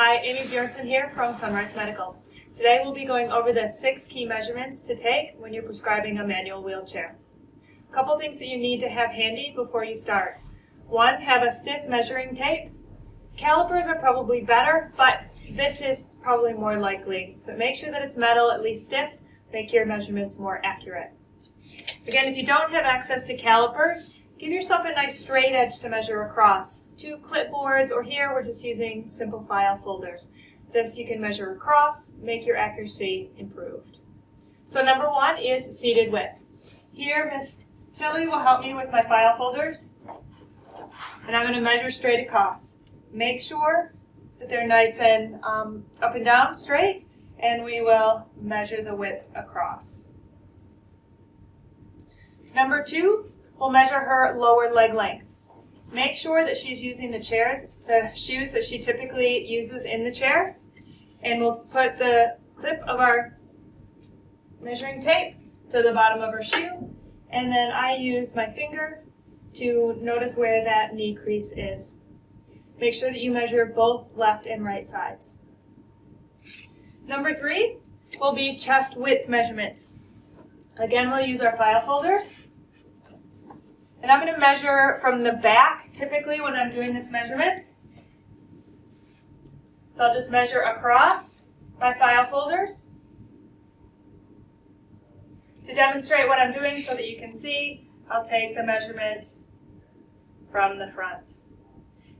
Hi, Amy Bjornson here from Sunrise Medical. Today we'll be going over the 6 key measurements to take when you're prescribing a manual wheelchair. A couple things that you need to have handy before you start. One, have a stiff measuring tape. Calipers are probably better, but this is probably more likely. But make sure that it's metal, at least stiff, make your measurements more accurate. Again, if you don't have access to calipers, give yourself a nice straight edge to measure across. 2 clipboards, or here we're just using simple file folders. This you can measure across, make your accuracy improved. So number 1 is seated width. Here Miss Tilly will help me with my file folders, and I'm going to measure straight across. Make sure that they're nice and up and down straight, and we will measure the width across. Number 2, we'll measure her lower leg length. Make sure that she's using the shoes that she typically uses in the chair. And we'll put the clip of our measuring tape to the bottom of her shoe. And then I use my finger to notice where that knee crease is. Make sure that you measure both left and right sides. Number 3 will be chest width measurement. Again, we'll use our file folders. And I'm going to measure from the back, typically when I'm doing this measurement. So I'll just measure across my file folders to demonstrate what I'm doing so that you can see. I'll take the measurement from the front.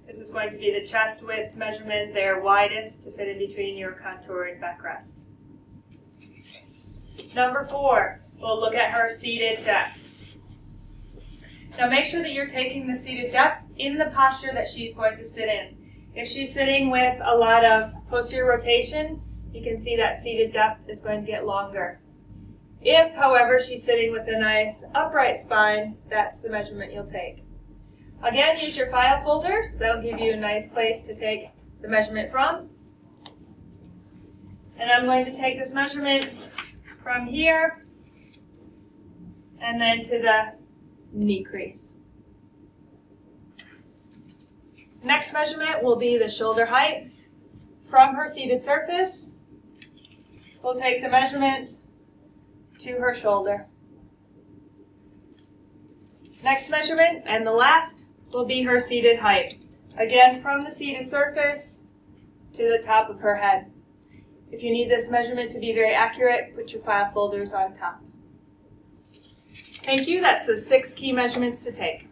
This is going to be the chest width measurement, their widest to fit in between your contoured backrest. Number 4, we'll look at her seated depth. Now make sure that you're taking the seated depth in the posture that she's going to sit in. If she's sitting with a lot of posterior rotation, you can see that seated depth is going to get longer. If, however, she's sitting with a nice upright spine, that's the measurement you'll take. Again, use your file folders. That'll give you a nice place to take the measurement from. And I'm going to take this measurement from here and then to the knee crease. Next measurement will be the shoulder height. From her seated surface, we'll take the measurement to her shoulder. Next measurement, and the last, will be her seated height. Again, from the seated surface to the top of her head. If you need this measurement to be very accurate, put your file folders on top. Thank you. That's the 6 key measurements to take.